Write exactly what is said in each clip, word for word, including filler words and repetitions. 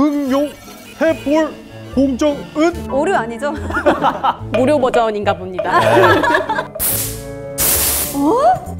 응용 해볼 공정은? 오류 아니죠? 무료 버전인가 봅니다. 어?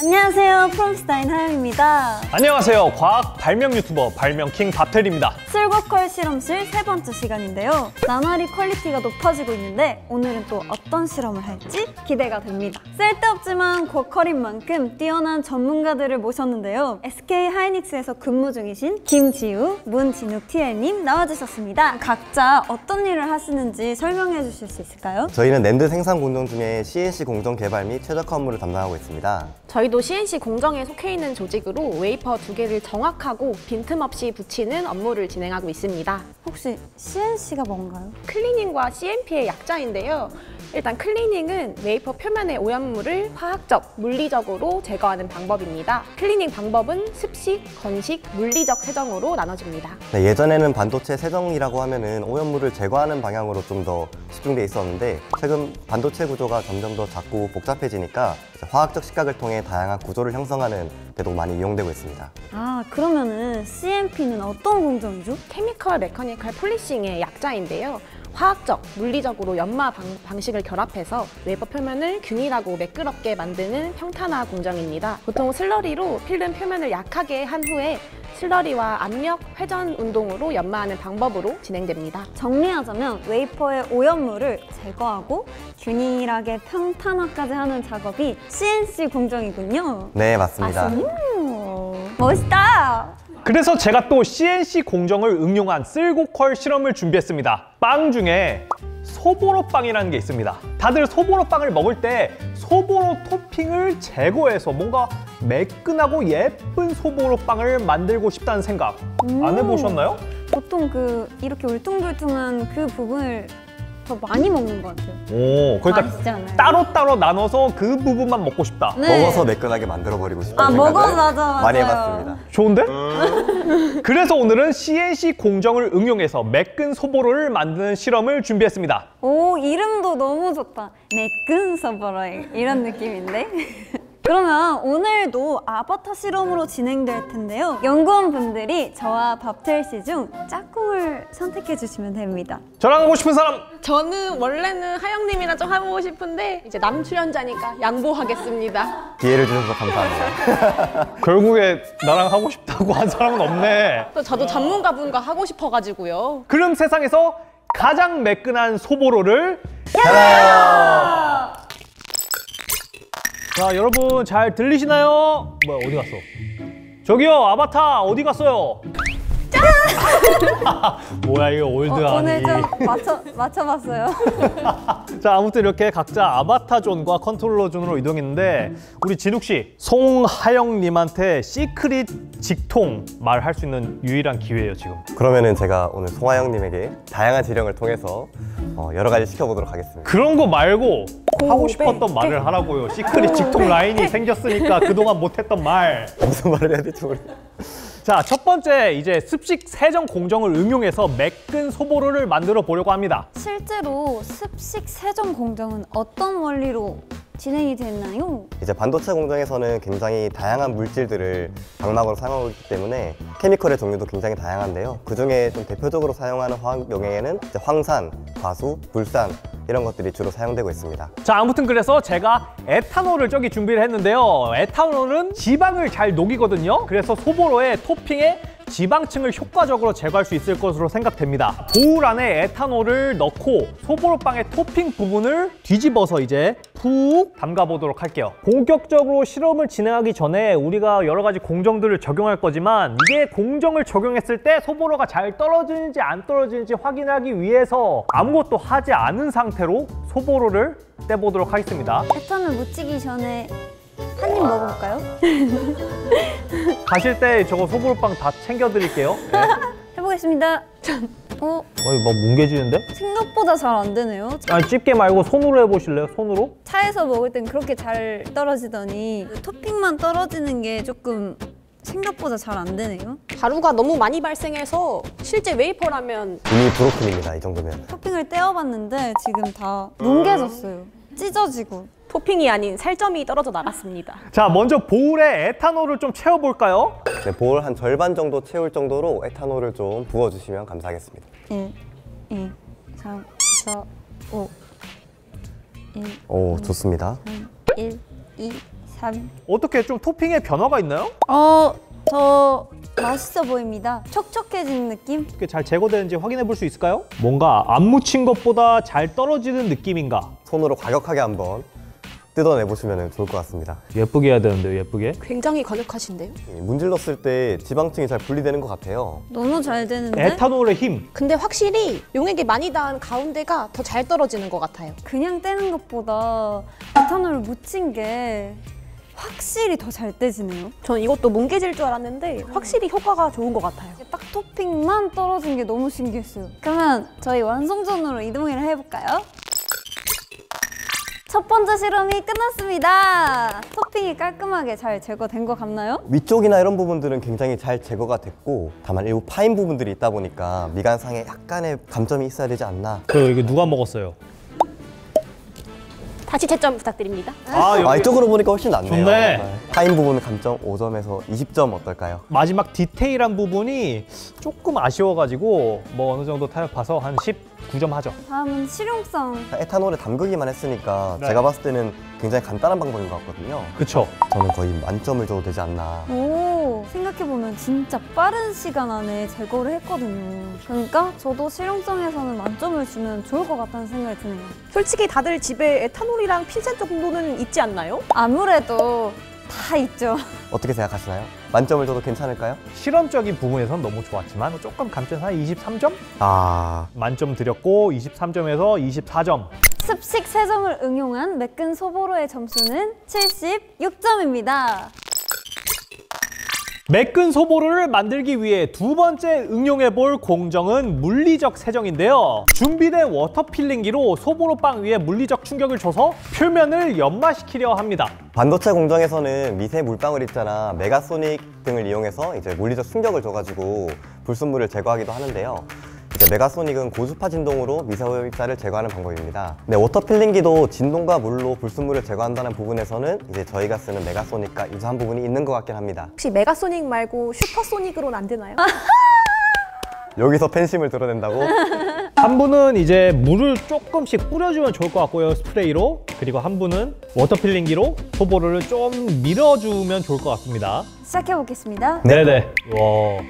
안녕하세요, 프로미스 나인 하영입니다. 안녕하세요, 과학 발명 유튜버 발명킹 밥테일입니다. 쓸고퀄 실험실 세 번째 시간인데요, 나날이 퀄리티가 높아지고 있는데 오늘은 또 어떤 실험을 할지 기대가 됩니다. 쓸데없지만 고퀄인 만큼 뛰어난 전문가들을 모셨는데요, 에스케이 하이닉스에서 근무 중이신 김지우, 문진욱 티엘님 나와주셨습니다. 각자 어떤 일을 하시는지 설명해 주실 수 있을까요? 저희는 낸드 생산 공정 중에 씨 앤 씨 공정 개발 및 최적화 업무를 담당하고 있습니다. 저희도 씨 앤 씨 공정에 속해 있는 조직으로 웨이퍼 두 개를 정확하고 빈틈없이 붙이는 업무를 진행하고 있습니다. 혹시 씨 앤 씨가 뭔가요? 클리닝과 씨 앤 피의 약자인데요. 일단 클리닝은 웨이퍼 표면의 오염물을 화학적, 물리적으로 제거하는 방법입니다. 클리닝 방법은 습식, 건식, 물리적 세정으로 나눠집니다. 네, 예전에는 반도체 세정이라고 하면은 오염물을 제거하는 방향으로 좀 더 집중돼 있었는데, 최근 반도체 구조가 점점 더 작고 복잡해지니까 화학적 시각을 통해 다양한 구조를 형성하는 데도 많이 이용되고 있습니다. 아, 그러면은 씨 앤 피는 어떤 공정이죠? 케미컬 메커니컬 폴리싱의 약자인데요. 화학적, 물리적으로 연마 방, 방식을 결합해서 웨이퍼 표면을 균일하고 매끄럽게 만드는 평탄화 공정입니다. 보통 슬러리로 필름 표면을 약하게 한 후에 슬러리와 압력, 회전 운동으로 연마하는 방법으로 진행됩니다. 정리하자면 웨이퍼의 오염물을 제거하고 균일하게 평탄화까지 하는 작업이 씨 앤 씨 공정이군요. 네, 맞습니다. 아, 음, 멋있다! 그래서 제가 또 씨 앤 씨 공정을 응용한 쓸고퀄 실험을 준비했습니다. 빵 중에 소보로빵이라는 게 있습니다. 다들 소보로빵을 먹을 때 소보로 토핑을 제거해서 뭔가 매끈하고 예쁜 소보로빵을 만들고 싶다는 생각 음, 안 해보셨나요? 보통 그 이렇게 울퉁불퉁한 그 부분을 더 많이 먹는 것 같아요. 오, 그러니까 따로따로 나눠서 그 부분만 먹고 싶다. 네. 먹어서 매끈하게 만들어버리고 싶다. 아, 먹어서 맞아, 맞아. 많이 해봤습니다. 좋은데? 음. 그래서 오늘은 씨 앤 씨 공정을 응용해서 매끈 소보로를 만드는 실험을 준비했습니다. 오, 이름도 너무 좋다. 매끈 소보로 이런 느낌인데? 그러면 오늘도 아바타 실험으로 진행될 텐데요, 연구원분들이 저와 밥테일 씨 중 짝꿍을 선택해 주시면 됩니다. 저랑 하고 싶은 사람! 저는 원래는 하영님이랑 좀 하고 싶은데 이제 남 출연자니까 양보하겠습니다. 기회를 주셔서 감사합니다. 결국에 나랑 하고 싶다고 한 사람은 없네. 또 저도 전문가분과 하고 싶어가지고요. 그럼 세상에서 가장 매끈한 소보로를 짜라! 자, 여러분 잘 들리시나요? 뭐야, 어디 갔어? 저기요, 아바타 어디 갔어요? 짠! 뭐야, 이거 올드하니. 어, 오늘 좀 맞춰, 맞춰봤어요. 자, 아무튼 이렇게 각자 아바타 존과 컨트롤러 존으로 이동했는데, 우리 진욱 씨, 송하영님한테 시크릿 직통 말할 수 있는 유일한 기회예요, 지금. 그러면은 제가 오늘 송하영님에게 다양한 지령을 통해서 어, 여러 가지 시켜보도록 하겠습니다. 그런 거 말고 하고 싶었던 말을 하라고요. 시크릿 직통 라인이 생겼으니까 그동안 못했던 말. 무슨 말을 해야 될지 모르겠어요. 자, 첫 번째, 이제 습식 세정 공정을 응용해서 매끈 소보로를 만들어 보려고 합니다. 실제로 습식 세정 공정은 어떤 원리로 진행이 됐나요? 이제 반도체 공정에서는 굉장히 다양한 물질들을 장막으로 사용하고 있기 때문에 케미컬의 종류도 굉장히 다양한데요, 그중에 좀 대표적으로 사용하는 화학 용액에는 이제 황산, 과수, 불산 이런 것들이 주로 사용되고 있습니다. 자, 아무튼 그래서 제가 에탄올을 저기 준비를 했는데요, 에탄올은 지방을 잘 녹이거든요. 그래서 소보로의 토핑에 지방층을 효과적으로 제거할 수 있을 것으로 생각됩니다. 보울 안에 에탄올을 넣고 소보로빵의 토핑 부분을 뒤집어서 이제 푹 담가보도록 할게요. 본격적으로 실험을 진행하기 전에 우리가 여러 가지 공정들을 적용할 거지만, 이게 공정을 적용했을 때 소보로가 잘 떨어지는지 안 떨어지는지 확인하기 위해서 아무것도 하지 않은 상태로 소보로를 떼보도록 하겠습니다. 에탄올 묻히기 전에 한 입 먹어볼까요? 가실 때 저거 소보로빵 다 챙겨드릴게요. 네. 해보겠습니다. 짠. 어? 아니, 막 뭉개지는데? 생각보다 잘 안 되네요. 아니, 집게 말고 손으로 해보실래요? 손으로? 차에서 먹을 땐 그렇게 잘 떨어지더니 토핑만 떨어지는 게 조금 생각보다 잘 안 되네요. 가루가 너무 많이 발생해서 실제 웨이퍼라면 이미 브로큰입니다, 이 정도면. 토핑을 떼어봤는데 지금 다 뭉개졌어요. 찢어지고 토핑이 아닌 살점이 떨어져 나갔습니다. 자, 먼저 볼에 에탄올을 좀 채워볼까요? 네, 볼 한 절반 정도 채울 정도로 에탄올을 좀 부어주시면 감사하겠습니다. 일, 이, 삼, 사, 오 일, 오, 이, 좋습니다. 삼, 일, 이, 삼 어떻게 좀 토핑에 변화가 있나요? 어, 더 맛있어 보입니다. 촉촉해지는 느낌? 어떻게 잘 제거되는지 확인해 볼 수 있을까요? 뭔가 안 묻힌 것보다 잘 떨어지는 느낌인가? 손으로 과격하게 한번 뜯어내보시면 좋을 것 같습니다. 예쁘게 해야 되는데요, 예쁘게? 굉장히 과격하신데요? 문질렀을 때 지방층이 잘 분리되는 것 같아요. 너무 잘 되는데? 에탄올의 힘! 근데 확실히 용액이 많이 닿은 가운데가 더 잘 떨어지는 것 같아요. 그냥 떼는 것보다 에탄올을 묻힌 게 확실히 더 잘 떼지네요. 전 이것도 뭉개질 줄 알았는데 확실히 효과가 좋은 것 같아요. 딱 토핑만 떨어진 게 너무 신기했어요. 그러면 저희 완성전으로 이동을 해볼까요? 첫 번째 실험이 끝났습니다. 토핑이 깔끔하게 잘 제거된 것 같나요? 위쪽이나 이런 부분들은 굉장히 잘 제거가 됐고, 다만 일부 파인 부분들이 있다 보니까 미간상에 약간의 감점이 있어야 되지 않나. 그 이게 누가 먹었어요? 다시 채점 부탁드립니다. 아, 아 이쪽으로 보니까 훨씬 낫네요. 좋네. 파인 부분은 감점 오 점에서 이십 점 어떨까요? 마지막 디테일한 부분이 조금 아쉬워가지고 뭐 어느 정도 타협해서 한 십구 점 하죠. 다음은 실용성. 에탄올에 담그기만 했으니까 네. 제가 봤을 때는 굉장히 간단한 방법인 것 같거든요. 그쵸. 저는 거의 만점을 줘도 되지 않나. 오, 생각해보면 진짜 빠른 시간 안에 제거를 했거든요. 그러니까 저도 실용성에서는 만점을 주면 좋을 것 같다는 생각이 드네요. 솔직히 다들 집에 에탄올이랑 핀셋 정도는 있지 않나요? 아무래도 다 있죠. 어떻게 생각하시나요? 만점을 줘도 괜찮을까요? 실험적인 부분에선 너무 좋았지만 조금 감점해서 한 이십삼 점? 아... 만점 드렸고 이십삼 점에서 이십사 점. 습식 세 점을 응용한 매끈 소보로의 점수는 칠십육 점입니다. 매끈 소보로를 만들기 위해 두 번째 응용해볼 공정은 물리적 세정인데요. 준비된 워터필링기로 소보로 빵 위에 물리적 충격을 줘서 표면을 연마시키려 합니다. 반도체 공정에서는 미세 물방울 입자나 메가소닉 등을 이용해서 이제 물리적 충격을 줘가지고 불순물을 제거하기도 하는데요. 메가소닉은 고주파 진동으로 미세 입자를 제거하는 방법입니다. 네, 워터필링기도 진동과 물로 불순물을 제거한다는 부분에서는 이제 저희가 쓰는 메가소닉과 유사한 부분이 있는 것 같긴 합니다. 혹시 메가소닉 말고 슈퍼소닉으로는 안 되나요? 여기서 팬심을 드러낸다고? 한 분은 이제 물을 조금씩 뿌려주면 좋을 것 같고요, 스프레이로. 그리고 한 분은 워터필링기로 소보를 좀 밀어주면 좋을 것 같습니다. 시작해보겠습니다. 네네. 와,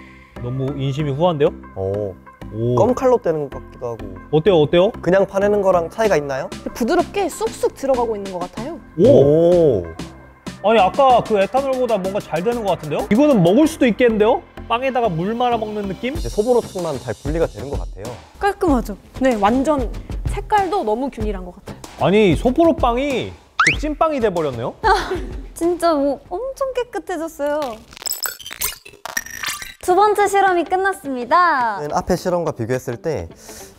너무 인심이 후한데요? 오. 오. 껌칼로 떼는 것 같기도 하고. 어때요? 어때요? 그냥 파내는 거랑 차이가 있나요? 부드럽게 쑥쑥 들어가고 있는 것 같아요. 오! 오. 아니 아까 그 에탄올보다 뭔가 잘 되는 것 같은데요? 이거는 먹을 수도 있겠는데요? 빵에다가 물 말아 먹는 느낌? 이제 소보로만 잘 분리가 되는 것 같아요. 깔끔하죠? 네, 완전 색깔도 너무 균일한 것 같아요. 아니 소보로 빵이 그 찐빵이 돼버렸네요? 진짜 뭐 엄청 깨끗해졌어요. 두 번째 실험이 끝났습니다. 앞에 실험과 비교했을 때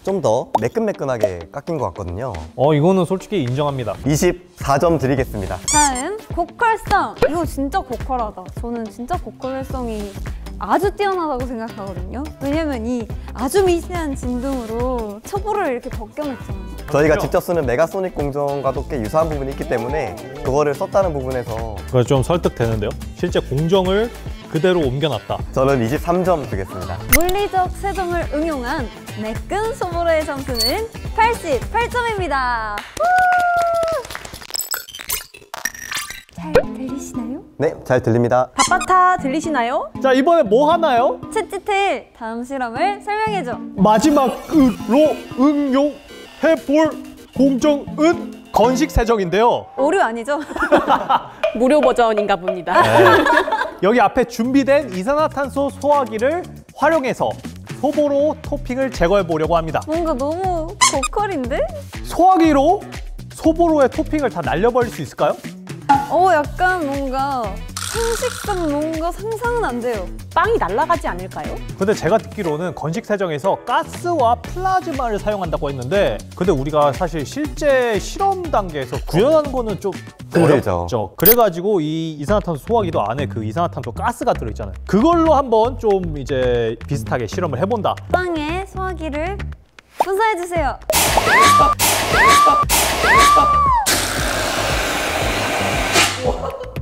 좀 더 매끈매끈하게 깎인 것 같거든요. 어, 이거는 솔직히 인정합니다. 이십사 점 드리겠습니다. 다음, 고퀄성! 이거 진짜 고퀄하다. 저는 진짜 고퀄성이 아주 뛰어나다고 생각하거든요. 왜냐면 이 아주 미세한 진동으로 초보를 이렇게 벗겨냈잖아요. 저희가 그렇죠? 직접 쓰는 메가소닉 공정과도 꽤 유사한 부분이 있기 때문에 그거를 썼다는 부분에서 그거 좀 설득되는데요? 실제 공정을 그대로 옮겨놨다. 저는 이십삼 점 드리겠습니다. 물리적 세정을 응용한 매끈 소보로의 점수는 팔십팔 점입니다. 잘 들리시나요? 네, 잘 들립니다. 바빠타 들리시나요? 자, 이번에 뭐 하나요? 챗지테일! 다음 실험을 설명해줘. 마지막으로 응용해볼 공정은 건식 세정인데요. 오류 아니죠? 무료 버전인가 봅니다. 네. 여기 앞에 준비된 이산화탄소 소화기를 활용해서 소보로 토핑을 제거해 보려고 합니다. 뭔가 너무 고퀄인데? 소화기로 소보로의 토핑을 다 날려버릴 수 있을까요? 어, 약간 뭔가 상식상 뭔가 상상은 안 돼요. 빵이 날아가지 않을까요? 근데 제가 듣기로는 건식 세정에서 가스와 플라즈마를 사용한다고 했는데, 근데 우리가 사실 실제 실험 단계에서 구현하는 거는 좀 어렵죠. 그렇죠. 그래가지고 이 이산화탄소 소화기도 안에 그 이산화탄소 가스가 들어있잖아요. 그걸로 한번 좀 이제 비슷하게 실험을 해본다. 빵에 소화기를 분사해주세요.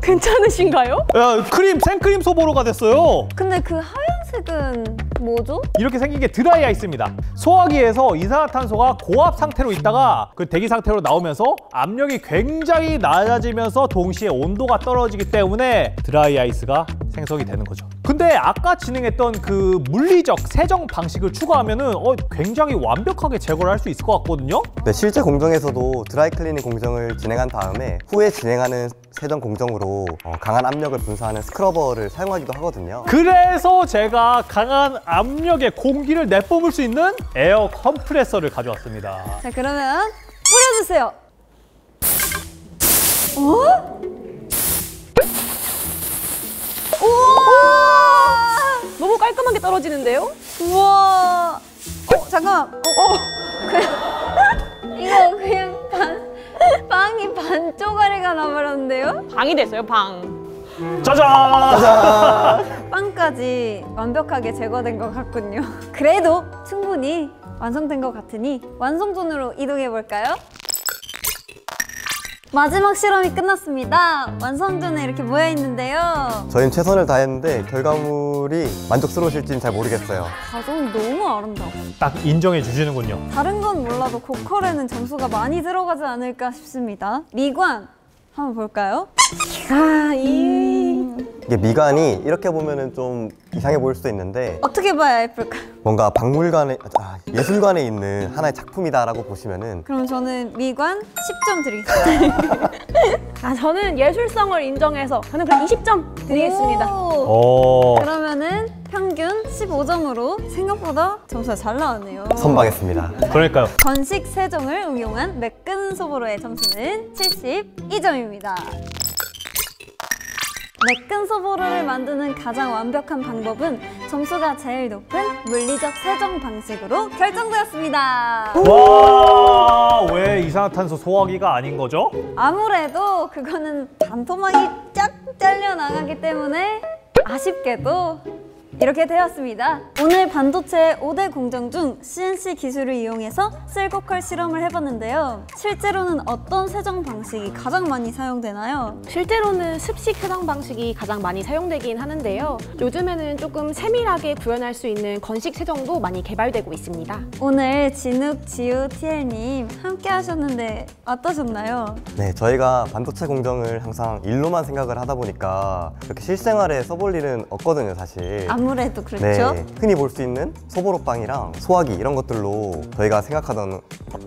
괜찮으신가요? 야, 크림, 생크림 소보로가 됐어요. 근데 그 하얀색은 뭐죠? 이렇게 생긴 게 드라이 아이스입니다. 소화기에서 이산화탄소가 고압 상태로 있다가 그 대기 상태로 나오면서 압력이 굉장히 낮아지면서 동시에 온도가 떨어지기 때문에 드라이 아이스가 생성이 되는 거죠. 근데 아까 진행했던 그 물리적 세정 방식을 추가하면은 어, 굉장히 완벽하게 제거를 할 수 있을 것 같거든요? 네, 실제 공정에서도 드라이 클리닝 공정을 진행한 다음에 후에 진행하는 세정 공정으로 어, 강한 압력을 분사하는 스크러버를 사용하기도 하거든요. 그래서 제가 강한 압력의 공기를 내뿜을 수 있는 에어 컴프레서를 가져왔습니다. 자, 그러면 뿌려주세요. 어? 우와! 너무 깔끔하게 떨어지는데요? 우와! 어, 잠깐! 어, 어. 그냥... 이거 그냥 반... 빵이 반 쪼가리가 나버렸는데요? 방이 됐어요, 방. 짜잔! 짜잔! 빵까지 완벽하게 제거된 것 같군요. 그래도 충분히 완성된 것 같으니 완성존으로 이동해볼까요? 마지막 실험이 끝났습니다. 완성존에 이렇게 모여있는데요. 저희는 최선을 다했는데 결과물이 만족스러우실지는 잘 모르겠어요. 과정이 너무 아름다워. 딱 인정해 주시는군요. 다른 건 몰라도 고퀄에는 점수가 많이 들어가지 않을까 싶습니다. 미관 한번 볼까요? 아, 이... 이게 미관이 이렇게 보면은 좀 이상해 보일 수도 있는데 어떻게 봐야 예쁠까요? 뭔가 박물관에, 아, 예술관에 있는 하나의 작품이다라고 보시면은 그럼 저는 미관 십 점 드리겠습니다. 아, 저는 예술성을 인정해서 저는 그럼 이십 점 드리겠습니다. 오. 오. 그러면은 평균 십오 점으로 생각보다 점수가 잘 나왔네요. 선방했습니다. 그러니까요. 건식 세정을 응용한 매끈 소보로의 점수는 칠십이 점입니다. 매끈 소보로를 만드는 가장 완벽한 방법은 점수가 제일 높은 물리적 세정 방식으로 결정되었습니다. 와, 왜 이산화탄소 소화기가 아닌 거죠? 아무래도 그거는 반토막이 쫙 잘려 나가기 때문에 아쉽게도 이렇게 되었습니다. 오늘 반도체 오 대 공정 중 씨 엔 씨 기술을 이용해서 쓸고퀄 실험을 해봤는데요. 실제로는 어떤 세정 방식이 가장 많이 사용되나요? 실제로는 습식 세정 방식이 가장 많이 사용되긴 하는데요. 요즘에는 조금 세밀하게 구현할 수 있는 건식 세정도 많이 개발되고 있습니다. 오늘 진욱, 지우, 티엘님 함께 하셨는데 어떠셨나요? 네, 저희가 반도체 공정을 항상 일로만 생각을 하다 보니까 이렇게 실생활에 써볼 일은 없거든요, 사실. 아무래도 그렇죠. 네, 흔히 볼 수 있는 소보로빵이랑 소화기 이런 것들로 저희가 생각하던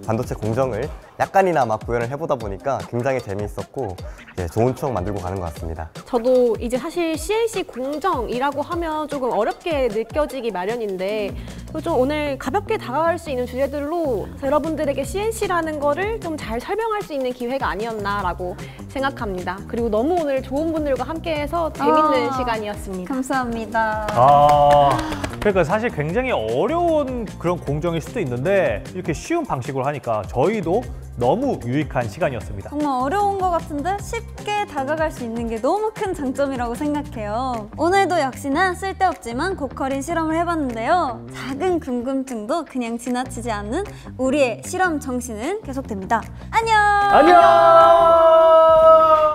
반도체 공정을 약간이나마 구현을 해보다 보니까 굉장히 재미있었고 네, 좋은 추억 만들고 가는 것 같습니다. 저도 이제 사실 씨 엔 씨 공정이라고 하면 조금 어렵게 느껴지기 마련인데 좀 오늘 가볍게 다가갈 수 있는 주제들로 여러분들에게 씨 엔 씨라는 거를 좀 잘 설명할 수 있는 기회가 아니었나라고 생각합니다. 그리고 너무 오늘 좋은 분들과 함께해서 재밌는 아, 시간이었습니다. 감사합니다. 아, 그러니까 사실 굉장히 어려운 그런 공정일 수도 있는데 이렇게 쉬운 방식으로 하니까 저희도 너무 유익한 시간이었습니다. 정말 어려운 것 같은데 쉽게 다가갈 수 있는 게 너무 큰 장점이라고 생각해요. 오늘도 역시나 쓸데없지만 고퀄인 실험을 해봤는데요. 작은 궁금증도 그냥 지나치지 않는 우리의 실험 정신은 계속됩니다. 안녕! 안녕!